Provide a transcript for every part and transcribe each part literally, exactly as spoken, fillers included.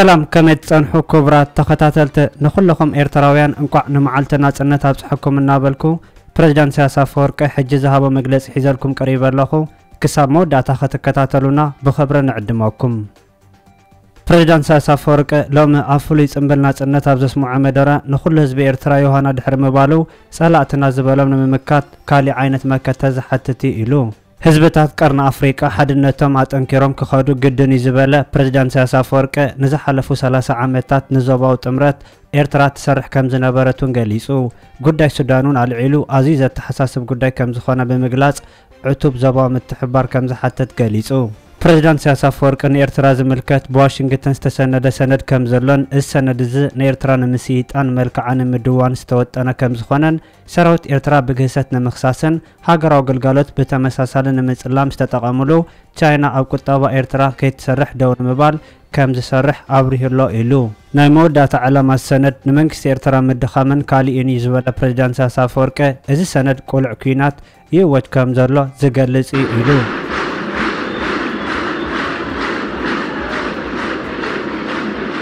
سلام كمت أن حكومة تختاتلت نخلكم إيرتراويان أنقع نمعلتنا تنتاب حكم النابلكو برجلان سياسة فورك حجزها بمجلس حزالكم قريبا لكم كساب مودة تختاتلونا بخبر نعدموكم برجلان سياسة فورك لوم أفوليس أمبلنا تنتاب زسمع مدرا نخل هزب إيرترايوهانا دحر مبالو سألاتنا زبالونا من مكات كالي عينة مكة تزحتتي إلو حزبتات قرن افريقيا حدنتهم اتنكرم كخادو قدني زباله بريزيدنت ساسافورك نزحلفو ثلاثين عامات نزباو تمرات ايرترا تسرح كم زنبرتون غليصو غداي سودانون علعلو عزيزه تحساسب غداي كم زخونه بمغلاص عتوب زباو متحبار كم زحتت غليصو بريزيدنت ساسافورك ايرترا زملكت بواشنغتن استسند سند كم زلون السند ز ايرترا نمسيت ان ملكعن مدوان استوتنا كم زخونن سراوت ايرترا بغيستنا مخصاسن هاغراو غلغالوت بتمساسالن مصلام استتقاملو چاينا اب قطابا ايرترا كيتسرح دور مبال كم زسرح ابريهلو ايلو ناي مودات علامه السند نمنكس ايرترا مدخامن كاليين يزبل بريزيدنت ساسافورك از سند قلع كينات يوت كم زلو زغلصي ايلو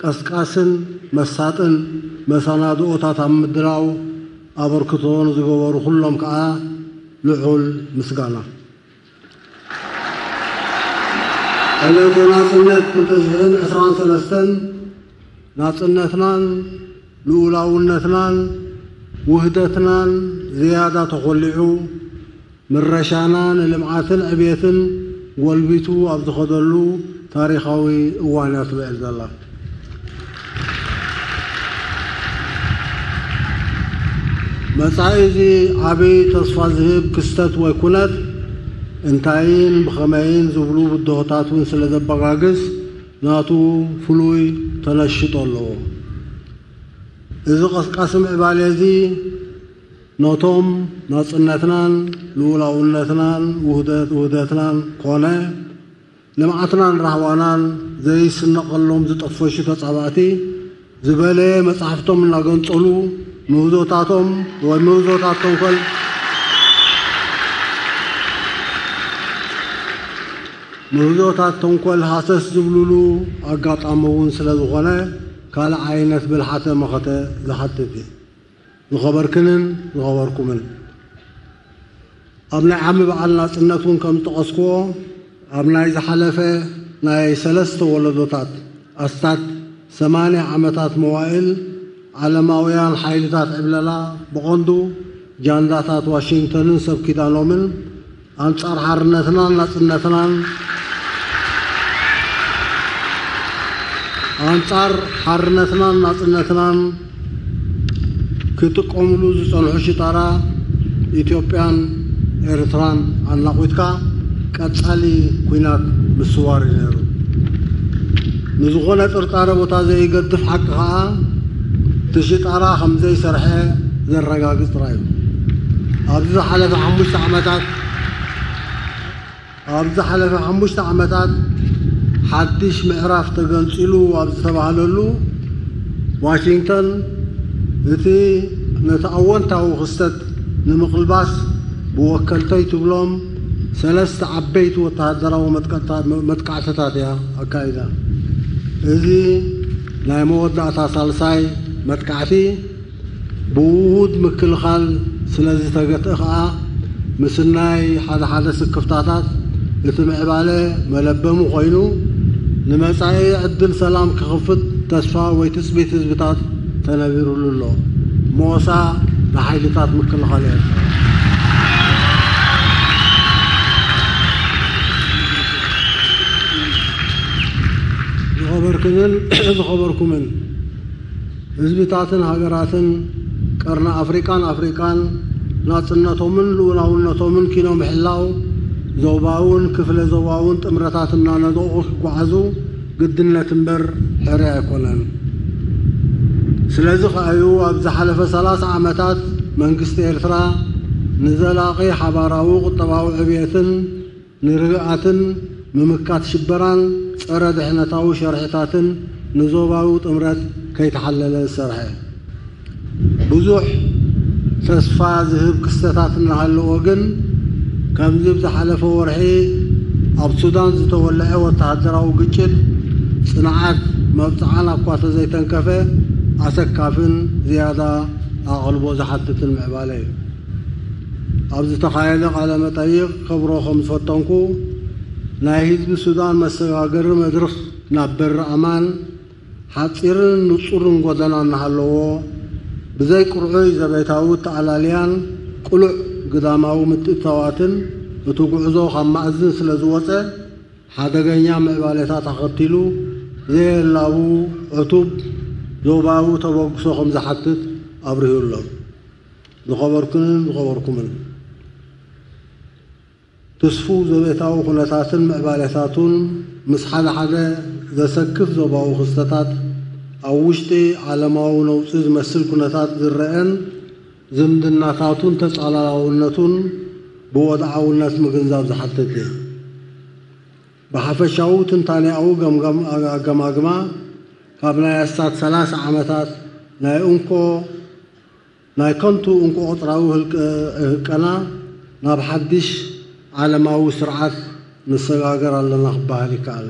كاسكاسن مساتن مسانادو تاتام مدراو ابركتون زغور كلهم كا لعول مسغانا انا ناصنت تزهن اسران سلسن ناصنتنا لولاونتنا وحدتنا زياده تخلعو من رشانا للمعاتن ابيتن والبيتو عبد خدلو تاريخاوي اوانات باذن الله مساعي عبي تصفى ذهب كستات ويكونات انتعين بخمعين زبلوب الدهوتات ونسل ذبا غاقس ناتو فلوي تنشط اللو إذا قسم عبالي ذي نوتهم ناس النتنان لولا والنتنان وهداتنان قونا لمعتنان رحوانان زي سنقل لهم زي تطفشي تصعباتي زبالي مساحفتهم ناقن تقلو موضوعاتهم وموضوعاتهم كل موضوعاتهم كل حاسس زبلولو أقاط عمون سلزغنا كان عينت بالحتى مخته لحتى في نخبر كنن نخبر كمن أبناء عمي بعلنا سنتون كم تقصكو أبناء زحلفة ناي سلست ولدوتات أستات ثمانية عمتات موائل علماويان حيلتات عبلالا بقندو جانداتات واشنطن سب كيدانومن انصار حرنتنا نصنتنا انصار حرنتنا نصنتنا كتقوملو زصلحو شطارا اثيوبيان ايرتران انلاقوتكا قصالي كوينات مسواري نيرو نزغونا طرطاره بوتا زي يقدف حقها تشيط أرا خمزي سرحي زي الرقاقص رايو أبزا حلفة حموشت عمتات أبزا حلفة حموشت عمتات حدش معراف تقنصيلو وأبزا تبهللو واشنطن نتي نتأون تاو خستت نمقلباس بوكلتي تبلوم سلست عبيت وتهدرا ومتقعتتاتيا أكايدا إذي نايموت دعتا سالساي متكعتي بود مكل خال سلازي تاغت اخا مسناي حدا حدا سكفتاتات يتمعباله ملبمو قينو نمصاي عدل سلام كخفت تسفا ويتسبيت تسبيتات تنابير الله موسى لحيلتات مكل خال خبركن خبركم حزبتاتن هاجراتن قرن افريقان افريقان ناصنتهمن لولاونتهمن كينو محلاو زوباون كفله زوباون تمرتاتنا ندوخ قعزو قدنتن بر حرا يكونن سلازخ أيوة بزحلف ثلاث عامات من قست إرثرا نزلاقي حباراو قطباو عبية نرجعة ممكات شبران أرد إحنا تاو شرعتات نزوباو تمرد كي تحلل السرحة بزوح تسفى ذهب قستات النهال وجن كم ذي بزحلف ورحي أب سودان زتولع وتحضراو قتشت صناعات مبتعنا قوات زيتن كافي أسكافن زيادة أغلبو زحتت المعبالي أبز تخيلق على مطايق خبرو خمس فتنكو ناهيز بسودان مساقر مدرخ نابر أمان حاطر نصر قدنا نحلوه بزي قرعي زبيتاو تعلاليان قلع قداماو متتواتن وتقعزو خمأزن سلزوته حدقينيا معباليتات أخطيلو زي اللاو عطوب زوباو تبوكسو خمس حتت أبرهو الله نخبركن نخبركمن تسفو زبيتاو خلتاتن معباليتاتون مسحل حدا زسكف زوباو خستتات أوشتي علماو نوصي زمسل كنتات ذرئن زمدناتاتون تسعلاونتون بوضعونات مقنزاب زحتت لي بحفشاو تنتانيعو قماقما قبل يستات ثلاث عامات ناي انكو ناي كنتو انكو اطراوه القنا ناب حدش على ماو سرعات نسقاقر اللي نخبها لكال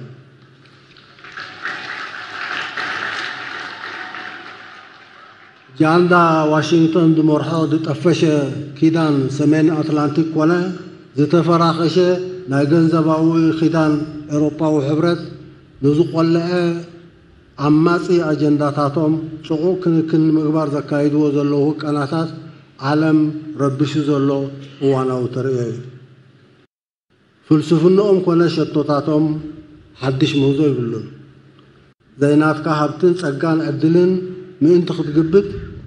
جاندا واشنطن دمورحو دتقفش كيدان سمين اتلانتيك ولا زتفراخش ناي قنزباو خيدان اوروبا وحبرت نزق ولا عماسي أجنداتهم شقوق كن مقبار زكايد وزلو قناتات عالم ربش زلو وانا وتريه فلسفنهم كنا شططاتهم حدش موضوع يبلون زينات كهبتن صقان عدلن من انت خطقبت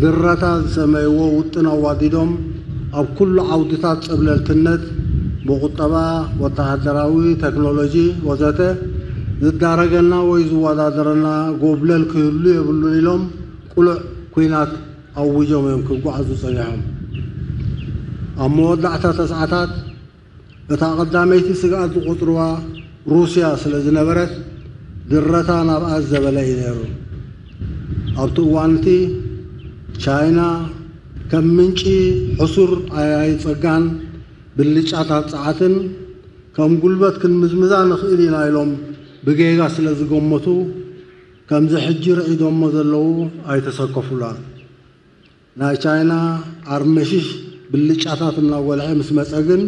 ذرتا سميو وتنوادي لهم أب كل عودتات قبل التنت بقطبة وتحدراوي تكنولوجي وزاته زدارجنا ويزوادرنا قبل الكل يبلون لهم كل كينات أو وجوم يمكن قعدوا صنعهم أما دعتها تسعتات بتقدميت سجاد قطروا روسيا سلزنبرت درتنا بأزب لينيرو أبتوانتي تشاينا كم منشي حصر عيايت فجان باللجعتها تسعتن كم قلبت كن مزمزان خيرين عليهم بجيغا سلاز قمتو كم زحجر عيدو مزلو اي تسقفو لان نا چاينا عرمشش باللجعتات الناول عمس مساقن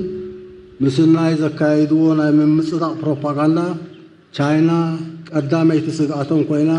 مسلنا اذا كايدو ناي من مصدع بروباغاندا چاينا قدام اي تسقعتون كوينا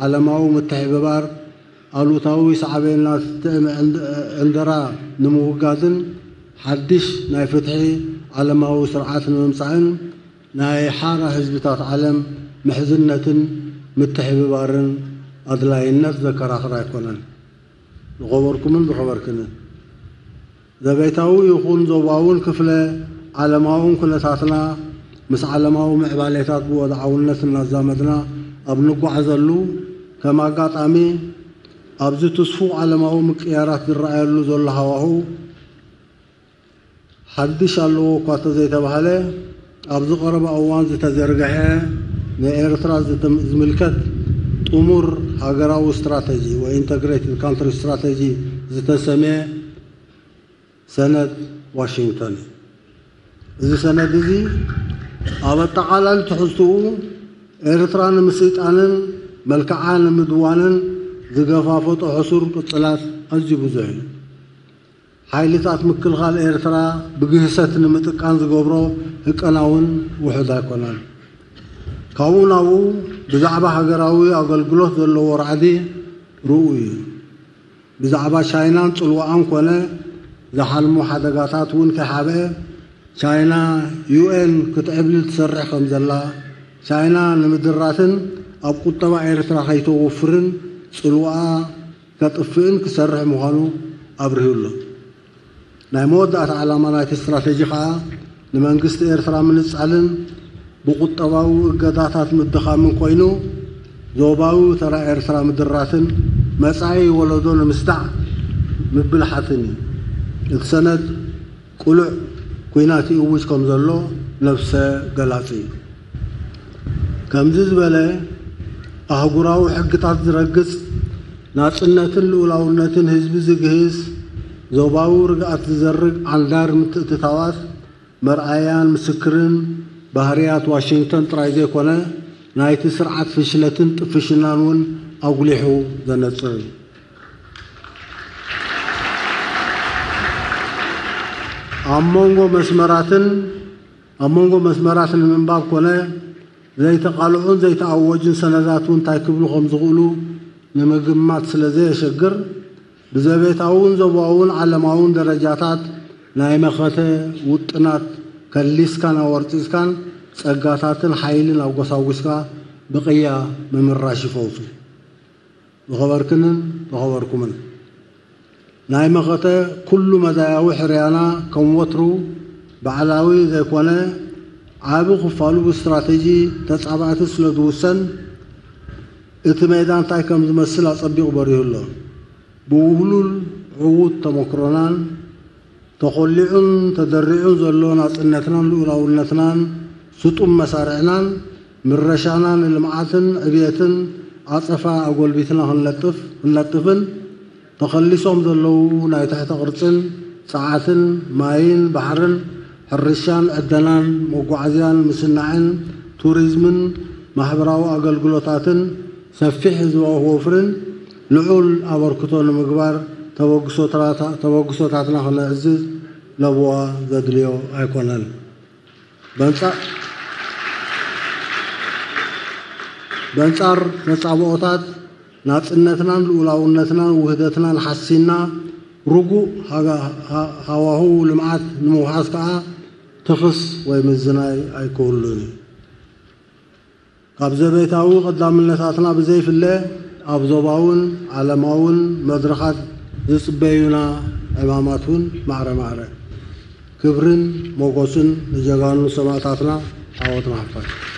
على ماو متحب بار قالو تاوي صعبين ناس تقم عندرا نموقاتن حدش ناي فتحي على ماو سرعات الممسعين ناي حارة حزبتات علم محزنة متحب بارن أدلاي الناس ذكر آخر يكونن نخبركم من بخبركن ذا بيتاو يخون زوباون كفلة علماون كل ساتنا مس علماو معباليتات بوضعون الناس الناس زامدنا أبنقو عزلو كما قات أمي أبزي تسفو علماو مكيارات الرأي اللو ذو الهواهو حدش اللو قواتة زي تبهاله أبز قرب أوان زتزرقها نإيرترا زملكت أمور هجرة واستراتيجي وإنتجريت الكانتر استراتيجي زتسمى سند واشنطن. إذا سند ذي أبى تعالى تحسوا إيرتران مسيت عنن ملك عالم دوانن ذقافات عصور قطلات أجيب زين. حيلتات مكل خال إيرترا بجهسة نمتك عن ذقبرو هك أناون وحداك ونان. كوناو بزعبة حجراوي أقل جلوس اللي ورعدي رؤي. بزعبة شاينان طلوا أنكونا زحلمو حدقاتات ون كحبة. شاينا يو إن كتقبل تسرح كمزلا. شاينا نمدراتن أبقوا طبع إيرترا خيتو وفرن طلوا كتقفين كسرح مهانو أبرهولو. نمود على مناطق استراتيجية لمنقص إيرترا من السعلن بقطعوا قداتات مدخام من كوينو زوباو ترى إيرترا مدراتن مسعي ولدون مستع مبلحتني السند قلع كويناتي أوش كم زلوا نفس قلاتي كم زبالة أهجراو حق تعذرقص ناس النتن الأولى والنتن هزب زجهز زوباور أتزرق عن دار متتواث مرآيان مسكرن بحريات واشنطن ترايزي كونا نايت سرعة فشلتن فشلانون أغلحو ذنصر أمونغو مسمراتن أمونغو مسمراتن من باب كونا زي تقالعون زي تعوجن سنداتون تاكبلو خمزغولو نمجمات سلزي شقر بزبيتاون زباون علماون درجاتات نايمة خاتة وطنات كالليسكان أو ارتسكان سأقاتات حيلين أو قصاوسكا بقية من الراشي فوصي بخبركنن بخبركمن نايمة خاتة كل مداياو حريانا كم وطرو بعلاوي ذاكوانا عابو خفالو باستراتيجي تسعبات سلدوسن اتميدان تاكم زمسلات أبيق بريه الله بولول عود تمكرنان تخلعن تدرعن زلون عصنتنا الأولى والنتنان سطم مسارعنا من رشانا للمعاتن أبيتن عصفا أقول بيتنا هنلطف هنلطفن تخلصهم زلون أي تحت قرصن ساعتن ماين بحرن حرشان أدنان موقعزيان مسنعن توريزمن محبراو أقل قلطاتن سفيح زواه وفرن لعول أبركتون مقبار توقسوت عطنا خلنا عزيز لبوا ذدليو أيكونان بانسار بانسار نصعب أوتات ناتسنتنا الأولى ونتنا وهدتنا الحسينا رجو هواهو لمعات نموحاس كعا تخص ويمزناي أيكولوني قبل بيتاو قدام النساتنا بزيف الله أبزوباون علماون مدرخات زبيونا إماماتون معرة معرة كبرن موقوسن لجغانو سماتاتنا عواتنا حفاظ.